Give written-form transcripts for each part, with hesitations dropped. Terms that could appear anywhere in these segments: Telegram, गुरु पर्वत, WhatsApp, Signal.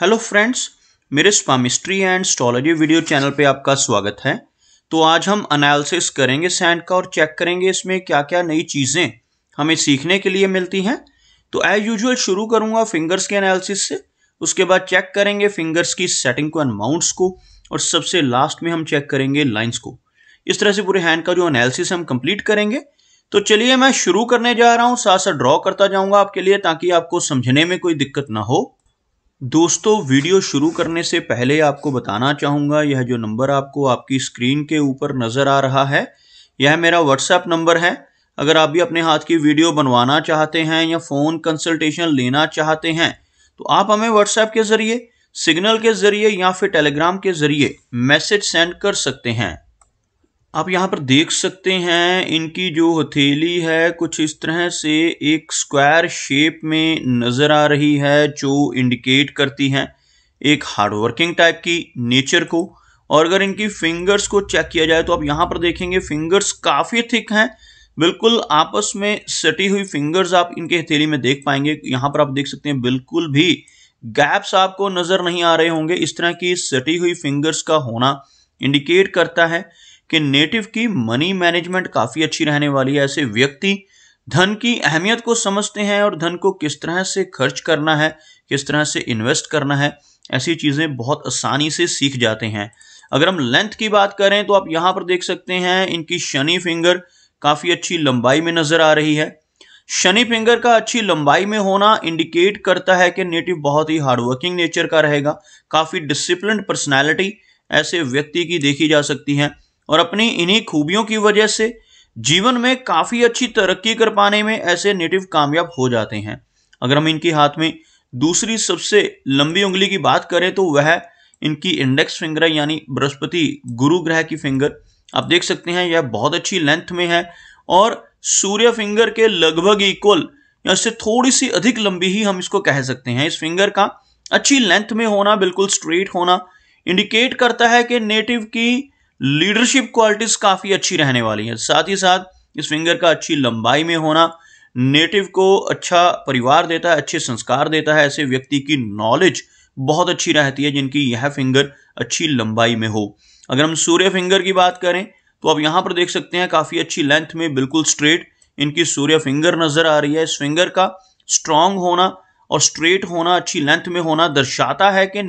Hello friends, मेरे palmistry and astrology video channel पे आपका स्वागत है। तो आज हम एनालिसिस करेंगे सैंड का और चेक करेंगे इसमें क्या क्या नई चीज़ें हमें सीखने के लिए मिलती हैं। तो एज यूजुअल शुरू करूंगा फिंगर्स के एनालिसिस से, उसके बाद चेक करेंगे फिंगर्स की सेटिंग को एंड माउंट्स को, और सबसे लास्ट में हम चेक करेंगे लाइन्स को। इस तरह से पूरे हैंड का जो एनालिसिस हम कंप्लीट करेंगे। तो चलिए मैं शुरू करने जा रहा हूँ, साथ साथ ड्रॉ करता जाऊँगा आपके लिए ताकि आपको समझने में कोई दिक्कत ना हो। दोस्तों, वीडियो शुरू करने से पहले आपको बताना चाहूँगा, यह जो नंबर आपको आपकी स्क्रीन के ऊपर नज़र आ रहा है यह मेरा व्हाट्सएप नंबर है। अगर आप भी अपने हाथ की वीडियो बनवाना चाहते हैं या फ़ोन कंसल्टेशन लेना चाहते हैं तो आप हमें व्हाट्सएप के ज़रिए, सिग्नल के ज़रिए या फिर टेलीग्राम के ज़रिए मैसेज सेंड कर सकते हैं। आप यहाँ पर देख सकते हैं इनकी जो हथेली है कुछ इस तरह से एक स्क्वायर शेप में नज़र आ रही है, जो इंडिकेट करती हैं एक हार्डवर्किंग टाइप की नेचर को। और अगर इनकी फिंगर्स को चेक किया जाए तो आप यहाँ पर देखेंगे फिंगर्स काफ़ी थिक हैं, बिल्कुल आपस में सटी हुई फिंगर्स आप इनके हथेली में देख पाएंगे। यहाँ पर आप देख सकते हैं बिल्कुल भी गैप्स आपको नज़र नहीं आ रहे होंगे। इस तरह की सटी हुई फिंगर्स का होना इंडिकेट करता है कि नेटिव की मनी मैनेजमेंट काफ़ी अच्छी रहने वाली है। ऐसे व्यक्ति धन की अहमियत को समझते हैं और धन को किस तरह से खर्च करना है, किस तरह से इन्वेस्ट करना है, ऐसी चीज़ें बहुत आसानी से सीख जाते हैं। अगर हम लेंथ की बात करें तो आप यहाँ पर देख सकते हैं इनकी शनि फिंगर काफ़ी अच्छी लंबाई में नज़र आ रही है। शनि फिंगर का अच्छी लंबाई में होना इंडिकेट करता है कि नेटिव बहुत ही हार्डवर्किंग नेचर का रहेगा। काफ़ी डिसिप्लिन्ड पर्सनैलिटी ऐसे व्यक्ति की देखी जा सकती है और अपनी इन्हीं खूबियों की वजह से जीवन में काफ़ी अच्छी तरक्की कर पाने में ऐसे नेटिव कामयाब हो जाते हैं। अगर हम इनके हाथ में दूसरी सबसे लंबी उंगली की बात करें तो वह इनकी इंडेक्स फिंगर है, यानी बृहस्पति गुरु ग्रह की फिंगर। आप देख सकते हैं यह बहुत अच्छी लेंथ में है और सूर्य फिंगर के लगभग इक्वल या इससे थोड़ी सी अधिक लंबी ही हम इसको कह सकते हैं। इस फिंगर का अच्छी लेंथ में होना, बिल्कुल स्ट्रेट होना इंडिकेट करता है कि नेटिव की लीडरशिप क्वालिटीज काफ़ी अच्छी रहने वाली हैं। साथ ही साथ इस फिंगर का अच्छी लंबाई में होना नेटिव को अच्छा परिवार देता है, अच्छे संस्कार देता है। ऐसे व्यक्ति की नॉलेज बहुत अच्छी रहती है जिनकी यह फिंगर अच्छी लंबाई में हो। अगर हम सूर्य फिंगर की बात करें तो आप यहाँ पर देख सकते हैं काफ़ी अच्छी लेंथ में बिल्कुल स्ट्रेट इनकी सूर्य फिंगर नज़र आ रही है। इस फिंगर का स्ट्रांग होना और स्ट्रेट होना, अच्छी लेंथ में होना दर्शाता है कि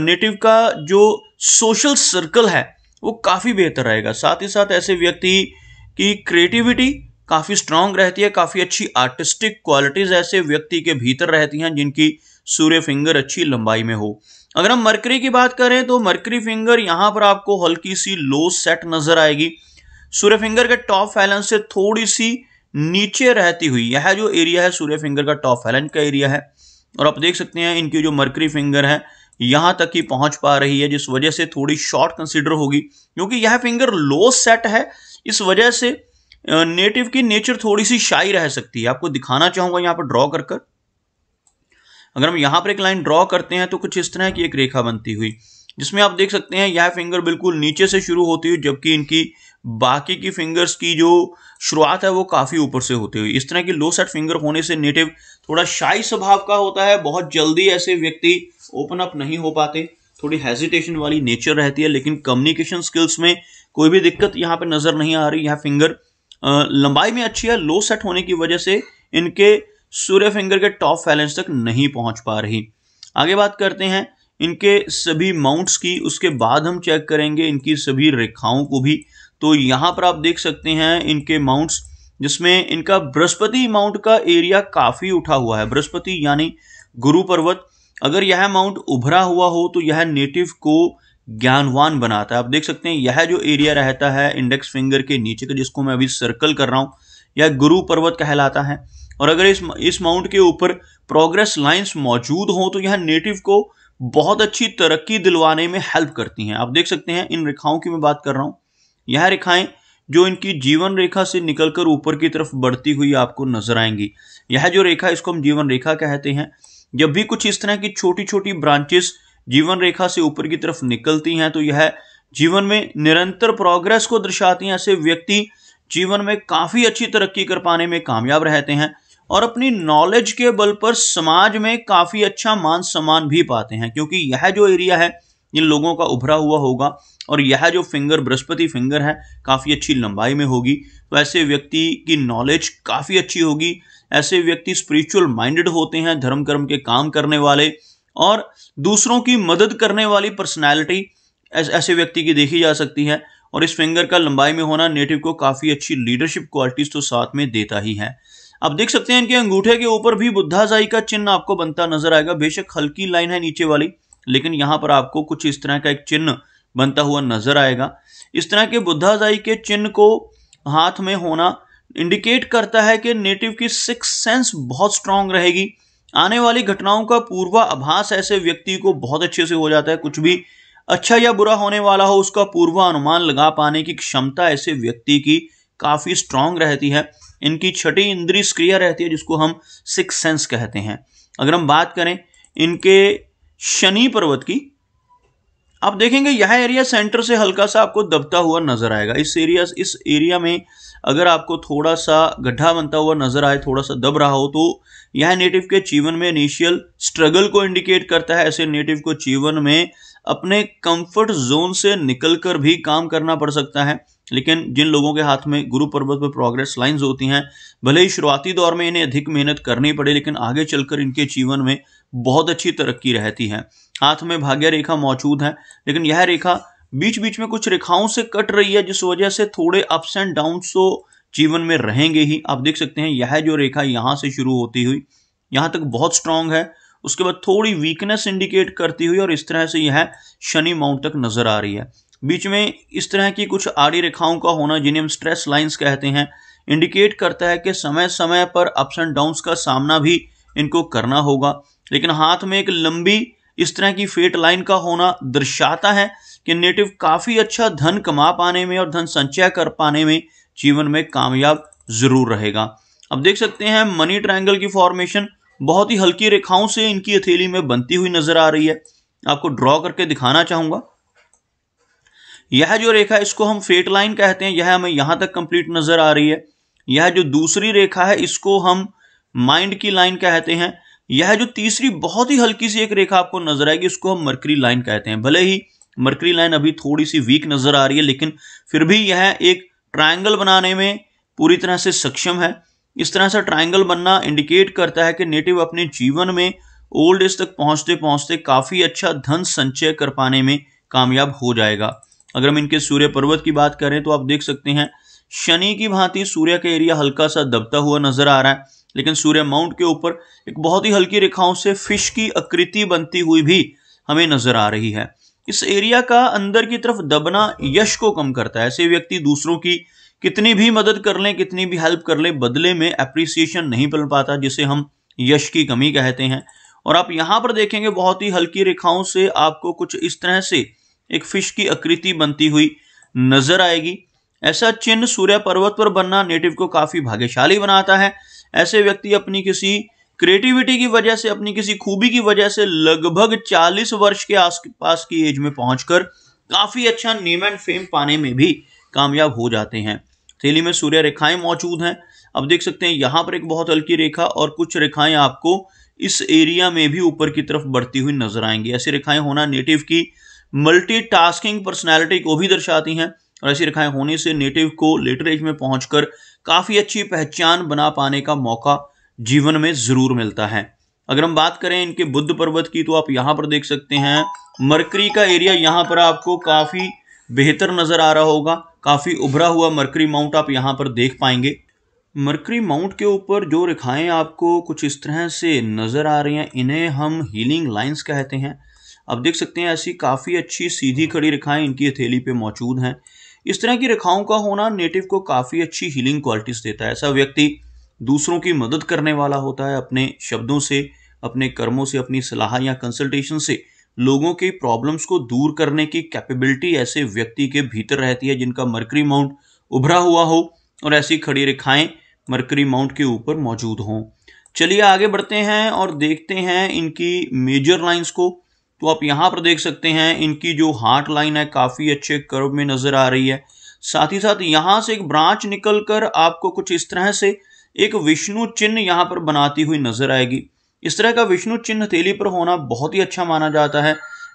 नेटिव का जो सोशल सर्कल है वो काफ़ी बेहतर रहेगा। साथ ही साथ ऐसे व्यक्ति की क्रिएटिविटी काफ़ी स्ट्रांग रहती है, काफ़ी अच्छी आर्टिस्टिक क्वालिटीज़ ऐसे व्यक्ति के भीतर रहती हैं जिनकी सूर्य फिंगर अच्छी लंबाई में हो। अगर हम मरकरी की बात करें तो मरकरी फिंगर यहाँ पर आपको हल्की सी लो सेट नज़र आएगी, सूर्य फिंगर के टॉप फैलेंस से थोड़ी सी नीचे रहती हुई। यह जो एरिया है सूर्य फिंगर का टॉप फैलेंस का एरिया है और आप देख सकते हैं इनकी जो मरकरी फिंगर है यहाँ तक ही पहुँच पा रही है, जिस वजह से थोड़ी शॉर्ट कंसीडर होगी। क्योंकि यह फिंगर लो सेट है इस वजह से नेटिव की नेचर थोड़ी सी शाई रह सकती है। आपको दिखाना चाहूँगा यहाँ पर ड्रॉ कर अगर हम यहाँ पर एक लाइन ड्रॉ करते हैं तो कुछ इस तरह की एक रेखा बनती हुई, जिसमें आप देख सकते हैं यह फिंगर बिल्कुल नीचे से शुरू होती हुई, जबकि इनकी बाकी की फिंगर्स की जो शुरुआत है वो काफ़ी ऊपर से होती हुई। इस तरह की लो सेट फिंगर होने से नेटिव थोड़ा शाई स्वभाव का होता है, बहुत जल्दी ऐसे व्यक्ति ओपन अप नहीं हो पाते, थोड़ी हेजिटेशन वाली नेचर रहती है। लेकिन कम्युनिकेशन स्किल्स में कोई भी दिक्कत यहाँ पर नज़र नहीं आ रही। यह फिंगर लंबाई में अच्छी है, लो सेट होने की वजह से इनके सूर्य फिंगर के टॉप फैलेंस तक नहीं पहुँच पा रही। आगे बात करते हैं इनके सभी माउंट्स की, उसके बाद हम चेक करेंगे इनकी सभी रेखाओं को भी। तो यहाँ पर आप देख सकते हैं इनके माउंट्स, जिसमें इनका बृहस्पति माउंट का एरिया काफ़ी उठा हुआ है। बृहस्पति यानी गुरु पर्वत, अगर यह माउंट उभरा हुआ हो तो यह नेटिव को ज्ञानवान बनाता है। आप देख सकते हैं यह जो एरिया रहता है इंडेक्स फिंगर के नीचे का, जिसको मैं अभी सर्कल कर रहा हूँ, यह गुरु पर्वत कहलाता है। और अगर इस माउंट के ऊपर प्रोग्रेस लाइन्स मौजूद हों तो यह नेटिव को बहुत अच्छी तरक्की दिलवाने में हेल्प करती हैं। आप देख सकते हैं इन रेखाओं की मैं बात कर रहा हूँ, यह रेखाएं जो इनकी जीवन रेखा से निकलकर ऊपर की तरफ बढ़ती हुई आपको नजर आएंगी। यह जो रेखा, इसको हम जीवन रेखा कहते हैं। जब भी कुछ इस तरह की छोटी छोटी ब्रांचेस जीवन रेखा से ऊपर की तरफ निकलती हैं तो यह जीवन में निरंतर प्रोग्रेस को दर्शाती हैं। ऐसे व्यक्ति जीवन में काफ़ी अच्छी तरक्की कर पाने में कामयाब रहते हैं और अपनी नॉलेज के बल पर समाज में काफ़ी अच्छा मान सम्मान भी पाते हैं, क्योंकि यह जो एरिया है ये लोगों का उभरा हुआ होगा और यह जो फिंगर बृहस्पति फिंगर है काफ़ी अच्छी लंबाई में होगी। तो ऐसे व्यक्ति की नॉलेज काफ़ी अच्छी होगी। ऐसे व्यक्ति स्पिरिचुअल माइंडेड होते हैं, धर्म कर्म के काम करने वाले और दूसरों की मदद करने वाली पर्सनैलिटी ऐसे व्यक्ति की देखी जा सकती है। और इस फिंगर का लंबाई में होना नेटिव को काफ़ी अच्छी लीडरशिप क्वालिटीज़ तो साथ में देता ही है। आप देख सकते हैं इनके अंगूठे के ऊपर भी बुद्धाजाई का चिन्ह आपको बनता नजर आएगा। बेशक हल्की लाइन है नीचे वाली, लेकिन यहाँ पर आपको कुछ इस तरह का एक चिन्ह बनता हुआ नजर आएगा। इस तरह के बुद्धाजाई के चिन्ह को हाथ में होना इंडिकेट करता है कि नेटिव की सिक्स सेंस बहुत स्ट्रांग रहेगी। आने वाली घटनाओं का पूर्वाभास ऐसे व्यक्ति को बहुत अच्छे से हो जाता है। कुछ भी अच्छा या बुरा होने वाला हो उसका पूर्वानुमान लगा पाने की क्षमता ऐसे व्यक्ति की काफ़ी स्ट्रांग रहती है। इनकी छठी इंद्रिय सक्रिय रहती है, जिसको हम सिक्स सेंस कहते हैं। अगर हम बात करें इनके शनि पर्वत की, आप देखेंगे यह एरिया सेंटर से हल्का सा आपको दबता हुआ नजर आएगा। इस एरिया में अगर आपको थोड़ा सा गड्ढा बनता हुआ नजर आए, थोड़ा सा दब रहा हो, तो यह नेटिव के जीवन में इनिशियल स्ट्रगल को इंडिकेट करता है। ऐसे नेटिव को जीवन में अपने कंफर्ट जोन से निकलकर भी काम करना पड़ सकता है। लेकिन जिन लोगों के हाथ में गुरु पर्वत पर प्रोग्रेस लाइंस होती हैं, भले ही शुरुआती दौर में इन्हें अधिक मेहनत करनी पड़े, लेकिन आगे चलकर इनके जीवन में बहुत अच्छी तरक्की रहती है। हाथ में भाग्य रेखा मौजूद है, लेकिन यह रेखा बीच बीच में कुछ रेखाओं से कट रही है, जिस वजह से थोड़े अप्स एंड डाउन्स तो जीवन में रहेंगे ही। आप देख सकते हैं यह जो रेखा यहाँ से शुरू होती हुई यहाँ तक बहुत स्ट्रांग है, उसके बाद थोड़ी वीकनेस इंडिकेट करती हुई और इस तरह से यह शनि माउंट तक नजर आ रही है। बीच में इस तरह की कुछ आड़ी रेखाओं का होना, जिन्हें हम स्ट्रेस लाइंस कहते हैं, इंडिकेट करता है कि समय समय पर अप्स एंड डाउन्स का सामना भी इनको करना होगा। लेकिन हाथ में एक लंबी इस तरह की फेट लाइन का होना दर्शाता है कि नेटिव काफ़ी अच्छा धन कमा पाने में और धन संचय कर पाने में जीवन में कामयाब जरूर रहेगा। अब देख सकते हैं मनी ट्रायंगल की फॉर्मेशन बहुत ही हल्की रेखाओं से इनकी हथेली में बनती हुई नजर आ रही है। आपको ड्रॉ करके दिखाना चाहूंगा। यह जो रेखा, इसको हम फेट लाइन कहते हैं, यह हमें यहां तक कंप्लीट नजर आ रही है। यह जो दूसरी रेखा है इसको हम माइंड की लाइन कहते हैं। यह जो तीसरी बहुत ही हल्की सी एक रेखा आपको नजर आएगी, इसको हम मरकरी लाइन कहते हैं। भले ही मरकरी लाइन अभी थोड़ी सी वीक नजर आ रही है, लेकिन फिर भी यह एक ट्रायंगल बनाने में पूरी तरह से सक्षम है। इस तरह से ट्रायंगल बनना इंडिकेट करता है कि नेटिव अपने जीवन में ओल्ड एज तक पहुंचते पहुंचते काफ़ी अच्छा धन संचय कर पाने में कामयाब हो जाएगा। अगर हम इनके सूर्य पर्वत की बात करें तो आप देख सकते हैं शनि की भांति सूर्य का एरिया हल्का सा दबता हुआ नजर आ रहा है, लेकिन सूर्य माउंट के ऊपर एक बहुत ही हल्की रेखाओं से फिश की आकृति बनती हुई भी हमें नजर आ रही है। इस एरिया का अंदर की तरफ दबना यश को कम करता है। ऐसे व्यक्ति दूसरों की कितनी भी मदद कर लें, कितनी भी हेल्प कर लें, बदले में एप्रिसिएशन नहीं मिल पाता, जिसे हम यश की कमी कहते हैं। और आप यहाँ पर देखेंगे बहुत ही हल्की रेखाओं से आपको कुछ इस तरह से एक फिश की आकृति बनती हुई नजर आएगी। ऐसा चिन्ह सूर्य पर्वत पर बनना नेटिव को काफ़ी भाग्यशाली बनाता है। ऐसे व्यक्ति अपनी किसी क्रिएटिविटी की वजह से, अपनी किसी खूबी की वजह से लगभग 40 वर्ष के आसपास की एज में पहुंचकर काफ़ी अच्छा नेम एंड फेम पाने में भी कामयाब हो जाते हैं। थैली में सूर्य रेखाएं मौजूद हैं। अब देख सकते हैं यहाँ पर एक बहुत हल्की रेखा और कुछ रेखाएं आपको इस एरिया में भी ऊपर की तरफ बढ़ती हुई नजर आएंगी। ऐसी रेखाएं होना नेटिव की मल्टीटास्किंग पर्सनैलिटी को भी दर्शाती हैं और ऐसी रेखाएं होने से नेटिव को लेटर एज में पहुंचकर काफ़ी अच्छी पहचान बना पाने का मौका जीवन में जरूर मिलता है। अगर हम बात करें इनके बुध पर्वत की, तो आप यहाँ पर देख सकते हैं मरकरी का एरिया यहाँ पर आपको काफ़ी बेहतर नजर आ रहा होगा। काफ़ी उभरा हुआ मरकरी माउंट आप यहाँ पर देख पाएंगे। मरकरी माउंट के ऊपर जो रेखाएं आपको कुछ इस तरह से नज़र आ रही हैं, इन्हें हम हीलिंग लाइंस कहते हैं। आप देख सकते हैं ऐसी काफ़ी अच्छी सीधी खड़ी रेखाएं इनकी हथेली पे मौजूद हैं। इस तरह की रेखाओं का होना नेटिव को काफ़ी अच्छी हीलिंग क्वालिटीज़ देता है। ऐसा व्यक्ति दूसरों की मदद करने वाला होता है। अपने शब्दों से, अपने कर्मों से, अपनी सलाह या कंसल्टेशन से लोगों के प्रॉब्लम्स को दूर करने की कैपेबिलिटी ऐसे व्यक्ति के भीतर रहती है, जिनका मरकरी माउंट उभरा हुआ हो और ऐसी खड़ी रेखाएं मरकरी माउंट के ऊपर मौजूद हों। चलिए आगे बढ़ते हैं और देखते हैं इनकी मेजर लाइंस को। तो आप यहाँ पर देख सकते हैं इनकी जो हार्ट लाइन है काफ़ी अच्छे कर्व में नज़र आ रही है। साथ ही साथ यहाँ से एक ब्रांच निकल कर आपको कुछ इस तरह से एक विष्णु चिन्ह यहाँ पर बनाती हुई नजर आएगी। इस तरह का विष्णु चिन्ह हथेली पर होना बहुत ही अच्छा माना जाता है।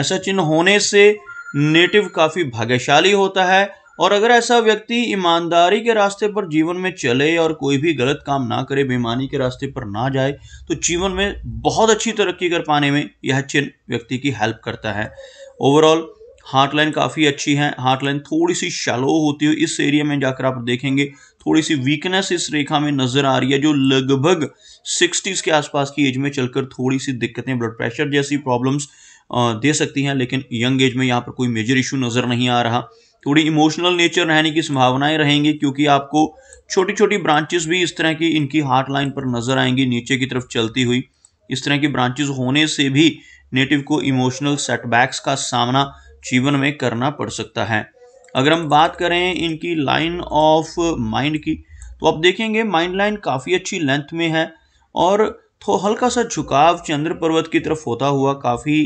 ऐसा चिन्ह होने से नेटिव काफी भाग्यशाली होता है, और अगर ऐसा व्यक्ति ईमानदारी के रास्ते पर जीवन में चले और कोई भी गलत काम ना करे, बेईमानी के रास्ते पर ना जाए, तो जीवन में बहुत अच्छी तरक्की कर पाने में यह चिन्ह व्यक्ति की हेल्प करता है। ओवरऑल हार्टलाइन काफ़ी अच्छी है। हार्टलाइन थोड़ी सी शैलो होती हुई इस एरिया में जाकर आप देखेंगे थोड़ी सी वीकनेस इस रेखा में नज़र आ रही है, जो लगभग 60s के आसपास की एज में चलकर थोड़ी सी दिक्कतें, ब्लड प्रेशर जैसी प्रॉब्लम्स दे सकती हैं, लेकिन यंग एज में यहाँ पर कोई मेजर इशू नज़र नहीं आ रहा। थोड़ी इमोशनल नेचर रहने की संभावनाएं रहेंगी, क्योंकि आपको छोटी छोटी ब्रांचेस भी इस तरह की इनकी हार्ट लाइन पर नज़र आएंगी नीचे की तरफ चलती हुई। इस तरह की ब्रांचेस होने से भी नेटिव को इमोशनल सेटबैक्स का सामना जीवन में करना पड़ सकता है। अगर हम बात करें इनकी लाइन ऑफ माइंड की, तो आप देखेंगे माइंड लाइन काफ़ी अच्छी लेंथ में है, और हल्का सा झुकाव चंद्र पर्वत की तरफ होता हुआ काफ़ी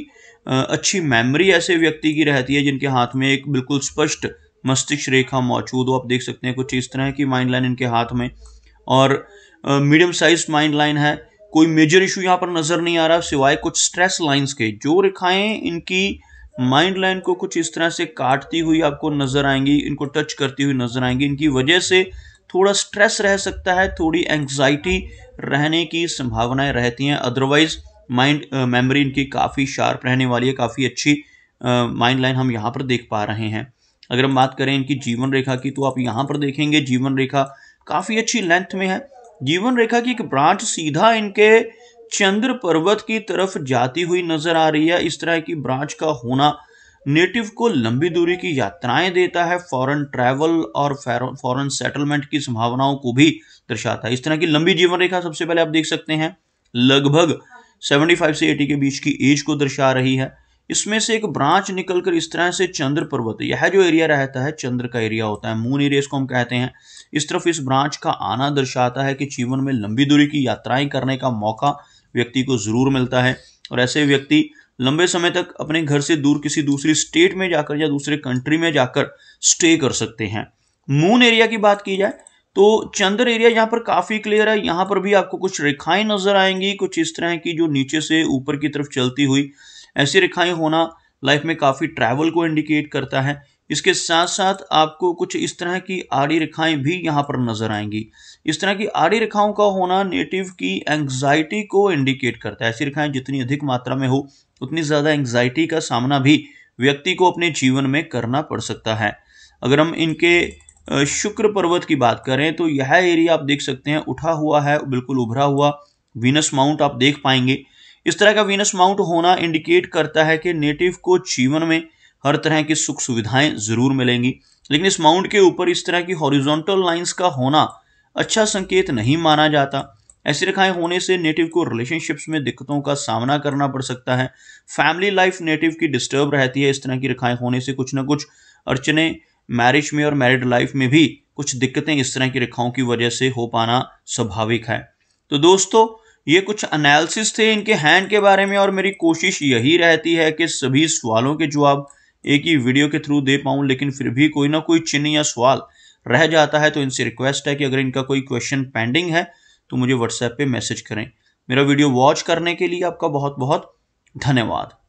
अच्छी मेमोरी ऐसे व्यक्ति की रहती है जिनके हाथ में एक बिल्कुल स्पष्ट मस्तिष्क रेखा मौजूद हो। आप देख सकते हैं कुछ इस तरह की माइंड लाइन इनके हाथ में, और मीडियम साइज माइंड लाइन है। कोई मेजर इशू यहाँ पर नज़र नहीं आ रहा सिवाय कुछ स्ट्रेस लाइंस के। जो रेखाएं इनकी माइंड लाइन को कुछ इस तरह से काटती हुई आपको नज़र आएंगी, इनको टच करती हुई नज़र आएंगी, इनकी वजह से थोड़ा स्ट्रेस रह सकता है, थोड़ी एंग्जाइटी रहने की संभावनाएं रहती हैं। अदरवाइज माइंड मेमोरी इनकी काफ़ी शार्प रहने वाली है। काफ़ी अच्छी माइंड लाइन हम यहाँ पर देख पा रहे हैं। अगर हम बात करें इनकी जीवन रेखा की, तो आप यहाँ पर देखेंगे जीवन रेखा काफ़ी अच्छी लेंथ में है। जीवन रेखा की एक ब्रांच सीधा इनके चंद्र पर्वत की तरफ जाती हुई नजर आ रही है। इस तरह की ब्रांच का होना नेटिव को लंबी दूरी की यात्राएं देता है, फॉरेन ट्रैवल और फॉरेन सेटलमेंट की संभावनाओं को भी दर्शाता है। इस तरह की लंबी जीवन रेखा सबसे पहले आप देख सकते हैं लगभग 75 से 80 के बीच की एज को दर्शा रही है। इसमें से एक ब्रांच निकलकर इस तरह से चंद्र पर्वत, यह जो एरिया रहता है चंद्र का एरिया होता है, मून एरिया इसको हम कहते हैं, इस तरफ इस ब्रांच का आना दर्शाता है कि जीवन में लंबी दूरी की यात्राएं करने का मौका व्यक्ति को जरूर मिलता है। और ऐसे व्यक्ति लंबे समय तक अपने घर से दूर किसी दूसरी स्टेट में जाकर या दूसरे कंट्री में जाकर स्टे कर सकते हैं। मून एरिया की बात की जाए तो चंद्र एरिया यहाँ पर काफ़ी क्लियर है। यहाँ पर भी आपको कुछ रेखाएं नजर आएंगी कुछ इस तरह की, जो नीचे से ऊपर की तरफ चलती हुई। ऐसी रेखाएं होना लाइफ में काफ़ी ट्रैवल को इंडिकेट करता है। इसके साथ साथ आपको कुछ इस तरह की आड़ी रेखाएं भी यहाँ पर नजर आएंगी। इस तरह की आड़ी रेखाओं का होना नेटिव की एंग्जाइटी को इंडिकेट करता है। ऐसी रेखाएं जितनी अधिक मात्रा में हो उतनी ज़्यादा एंग्जाइटी का सामना भी व्यक्ति को अपने जीवन में करना पड़ सकता है। अगर हम इनके शुक्र पर्वत की बात करें, तो यह एरिया आप देख सकते हैं उठा हुआ है, बिल्कुल उभरा हुआ वीनस माउंट आप देख पाएंगे। इस तरह का वीनस माउंट होना इंडिकेट करता है कि नेटिव को जीवन में हर तरह की सुख सुविधाएं ज़रूर मिलेंगी, लेकिन इस माउंट के ऊपर इस तरह की हॉरिजॉन्टल लाइंस का होना अच्छा संकेत नहीं माना जाता। ऐसी रेखाएं होने से नेटिव को रिलेशनशिप्स में दिक्कतों का सामना करना पड़ सकता है। फैमिली लाइफ नेटिव की डिस्टर्ब रहती है। इस तरह की रेखाएं होने से कुछ ना कुछ अड़चने मैरिज में और मैरिड लाइफ में भी कुछ दिक्कतें इस तरह की रेखाओं की वजह से हो पाना स्वाभाविक है। तो दोस्तों, ये कुछ एनालिसिस थे इनके हैंड के बारे में, और मेरी कोशिश यही रहती है कि सभी सवालों के जवाब एक ही वीडियो के थ्रू दे पाऊँ, लेकिन फिर भी कोई ना कोई चिन्ह या सवाल रह जाता है। तो इनसे रिक्वेस्ट है कि अगर इनका कोई क्वेश्चन पेंडिंग है तो मुझे व्हाट्सएप पे मैसेज करें। मेरा वीडियो वॉच करने के लिए आपका बहुत बहुत धन्यवाद।